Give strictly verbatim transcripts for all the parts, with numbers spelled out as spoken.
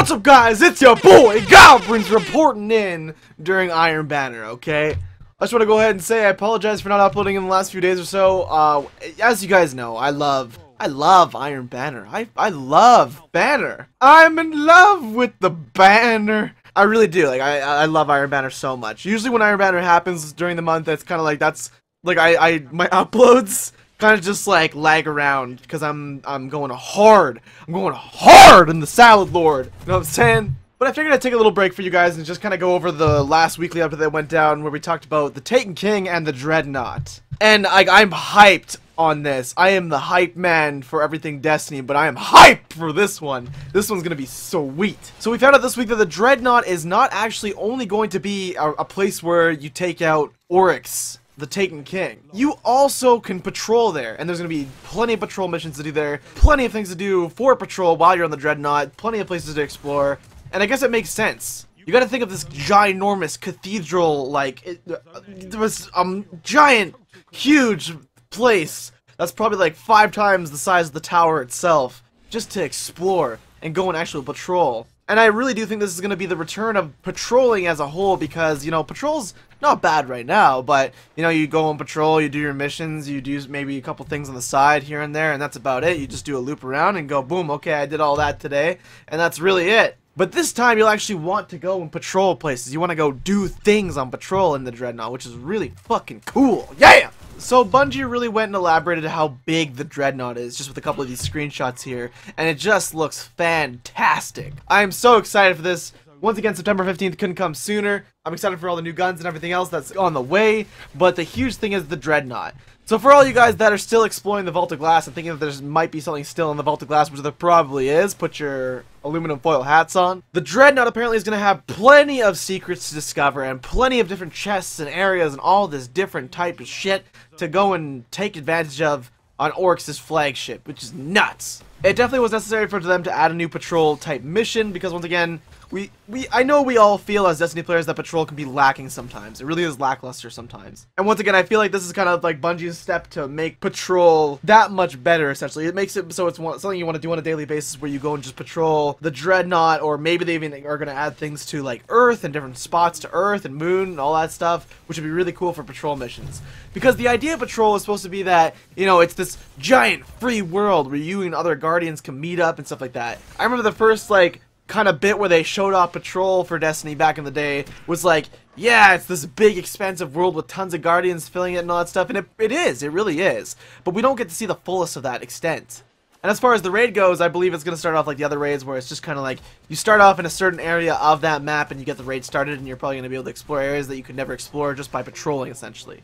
What's up, guys? It's your boy Galbrins reporting in during Iron Banner, okay? I just want to go ahead and say I apologize for not uploading in the last few days or so. Uh, as you guys know, I love, I love Iron Banner. I, I love Banner. I'm in love with the Banner. I really do. Like, I, I love Iron Banner so much. Usually when Iron Banner happens during the month, that's kind of like, that's, like, I, I, my uploads kind of just like lag around because I'm I'm going hard. I'm going hard in the Salad Lord. You know what I'm saying? But I figured I'd take a little break for you guys and just kind of go over the last weekly update that went down where we talked about The Taken King and the Dreadnought. And I, I'm hyped on this. I am the hype man for everything Destiny, but I am hyped for this one. This one's gonna be sweet. So we found out this week that the Dreadnought is not actually only going to be a, a place where you take out Oryx, the Taken King. You also can patrol there, and there's gonna be plenty of patrol missions to do there, plenty of things to do for patrol while you're on the Dreadnought, plenty of places to explore, and I guess it makes sense. You gotta think of this ginormous cathedral, like, it, uh, there was a um, giant, huge place that's probably like five times the size of the tower itself, just to explore and go and actually patrol. And I really do think this is going to be the return of patrolling as a whole because, you know, patrol's not bad right now, but, you know, you go on patrol, you do your missions, you do maybe a couple things on the side here and there, and that's about it. You just do a loop around and go, boom, okay, I did all that today, and that's really it. But this time, you'll actually want to go and patrol places. You want to go do things on patrol in the Dreadnought, which is really fucking cool. Yeah! So Bungie really went and elaborated how big the Dreadnought is, just with a couple of these screenshots here, and it just looks fantastic. I am so excited for this. Once again, September fifteenth couldn't come sooner. I'm excited for all the new guns and everything else that's on the way, but the huge thing is the Dreadnought. So for all you guys that are still exploring the Vault of Glass and thinking that there might be something still in the Vault of Glass, which there probably is, put your aluminum foil hats on. The Dreadnought apparently is going to have plenty of secrets to discover and plenty of different chests and areas and all this different type of shit to go and take advantage of on Oryx's flagship, which is nuts. It definitely was necessary for them to add a new patrol type mission because, once again, we, we I know we all feel as Destiny players that patrol can be lacking sometimes. It really is lackluster sometimes. And once again, I feel like this is kind of like Bungie's step to make patrol that much better, essentially. It makes it so it's one, something you want to do on a daily basis where you go and just patrol the Dreadnought, or maybe they even are going to add things to like Earth and different spots to Earth and Moon and all that stuff, which would be really cool for patrol missions. Because the idea of patrol is supposed to be that, you know, it's this giant free world where you and other guards Guardians can meet up and stuff like that. I remember the first like kind of bit where they showed off patrol for Destiny back in the day was like, yeah, it's this big expansive world with tons of Guardians filling it and all that stuff, and it, it is, it really is, but we don't get to see the fullest of that extent. And as far as the raid goes, I believe it's going to start off like the other raids where it's just kind of like, you start off in a certain area of that map and you get the raid started and you're probably going to be able to explore areas that you could never explore just by patrolling, essentially.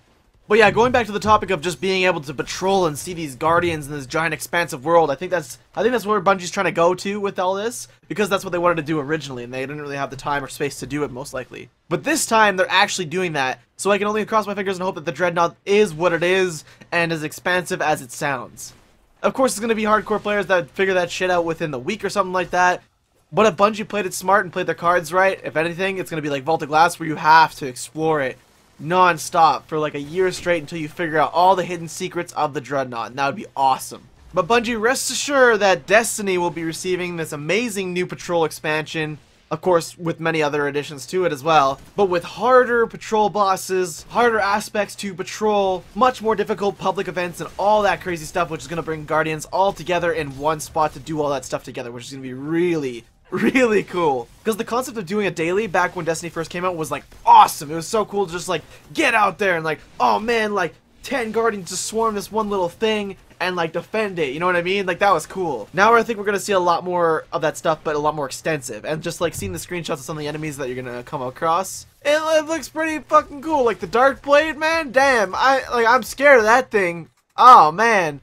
But yeah, going back to the topic of just being able to patrol and see these Guardians in this giant expansive world, I think that's I think that's where Bungie's trying to go to with all this, because that's what they wanted to do originally, and they didn't really have the time or space to do it, most likely. But this time, they're actually doing that, so I can only cross my fingers and hope that the Dreadnought is what it is, and as expansive as it sounds. Of course, it's going to be hardcore players that figure that shit out within the week or something like that, but if Bungie played it smart and played their cards right, if anything, it's going to be like Vault of Glass, where you have to explore it non-stop for like a year straight until you figure out all the hidden secrets of the Dreadnought, and that would be awesome. But Bungie, rest assured that Destiny will be receiving this amazing new patrol expansion, of course with many other additions to it as well, but with harder patrol bosses, harder aspects to patrol, much more difficult public events and all that crazy stuff, which is going to bring Guardians all together in one spot to do all that stuff together, which is going to be really really cool. Because the concept of doing a daily back when Destiny first came out was like awesome. It was so cool to just like get out there and like, oh man, like ten Guardians just swarm this one little thing and like defend it, you know what I mean? Like that was cool. Now I think we're gonna see a lot more of that stuff, but a lot more extensive, and just like seeing the screenshots of some of the enemies that you're gonna come across, it, it looks pretty fucking cool. Like the Dark Blade, man, damn, I like I'm scared of that thing. Oh man.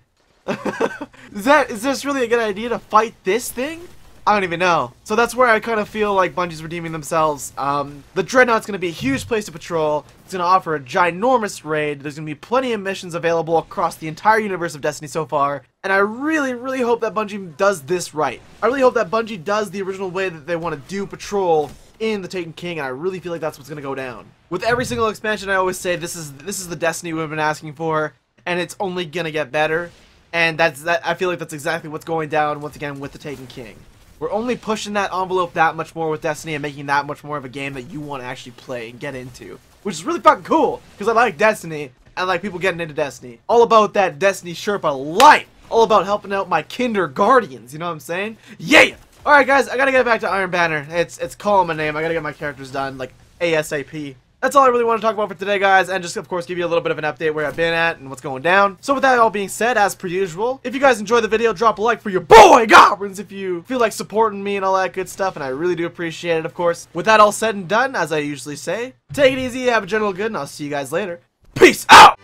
is that is this really a good idea to fight this thing? I don't even know. So that's where I kind of feel like Bungie's redeeming themselves. Um, the Dreadnought's going to be a huge place to patrol. It's going to offer a ginormous raid. There's going to be plenty of missions available across the entire universe of Destiny so far. And I really, really hope that Bungie does this right. I really hope that Bungie does the original way that they want to do patrol in The Taken King, and I really feel like that's what's going to go down. With every single expansion, I always say this is this is the Destiny we've been asking for, and it's only going to get better. And that's that. I feel like that's exactly what's going down once again with The Taken King. We're only pushing that envelope that much more with Destiny and making that much more of a game that you want to actually play and get into. Which is really fucking cool, because I like Destiny, and I like people getting into Destiny. All about that Destiny Sherpa life! All about helping out my kinder guardians, you know what I'm saying? Yeah! Alright guys, I gotta get back to Iron Banner. It's it's calling my name, I gotta get my characters done, like, ASAP. That's all I really want to talk about for today, guys, and just, of course, give you a little bit of an update where I've been at and what's going down. So with that all being said, as per usual, if you guys enjoyed the video, drop a like for your boy, Galbrins, if you feel like supporting me and all that good stuff, and I really do appreciate it, of course. With that all said and done, as I usually say, take it easy, have a general good, and I'll see you guys later. Peace out!